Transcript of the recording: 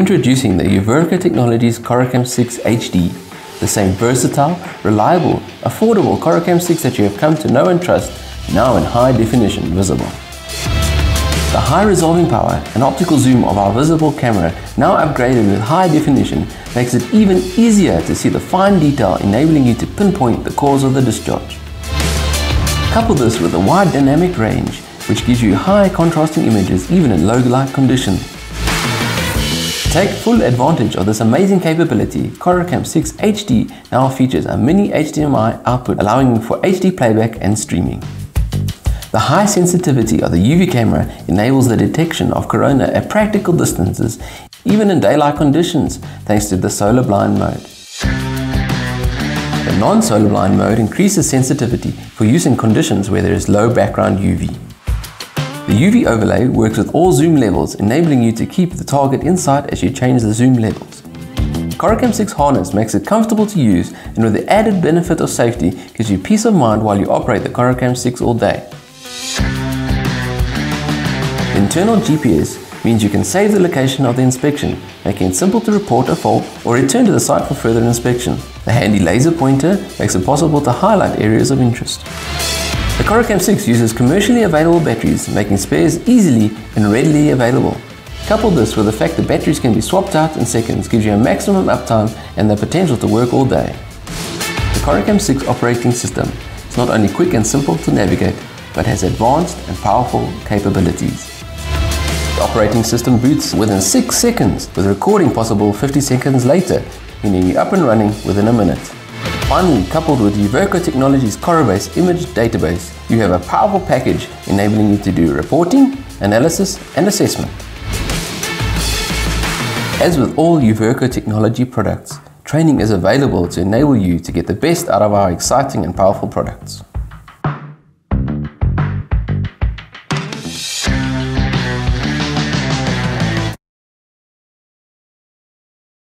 Introducing the UViRCO Technologies CoroCAM 6 HD, the same versatile, reliable, affordable CoroCAM 6 that you have come to know and trust, now in high definition visible. The high resolving power and optical zoom of our visible camera, now upgraded with high definition, makes it even easier to see the fine detail, enabling you to pinpoint the cause of the discharge. Couple this with a wide dynamic range, which gives you high contrasting images even in low light conditions. Take full advantage of this amazing capability. CoroCAM 6 HD now features a mini HDMI output, allowing for HD playback and streaming. The high sensitivity of the UV camera enables the detection of corona at practical distances, even in daylight conditions, thanks to the solar blind mode. The non-solar blind mode increases sensitivity for use in conditions where there is low background UV. The UV overlay works with all zoom levels, enabling you to keep the target in sight as you change the zoom levels. CoroCAM 6 harness makes it comfortable to use, and with the added benefit of safety, gives you peace of mind while you operate the CoroCAM 6 all day. Internal GPS means you can save the location of the inspection, making it simple to report a fault or return to the site for further inspection. The handy laser pointer makes it possible to highlight areas of interest. The CoroCAM 6 uses commercially available batteries, making spares easily and readily available. Couple this with the fact that batteries can be swapped out in seconds, gives you a maximum uptime and the potential to work all day. The CoroCAM 6 operating system is not only quick and simple to navigate, but has advanced and powerful capabilities. The operating system boots within 6 seconds, with recording possible 50 seconds later, meaning you're up and running within a minute. Finally, coupled with UViRCO Technologies' CoroBase image database, you have a powerful package enabling you to do reporting, analysis and assessment. As with all UViRCO Technology products, training is available to enable you to get the best out of our exciting and powerful products.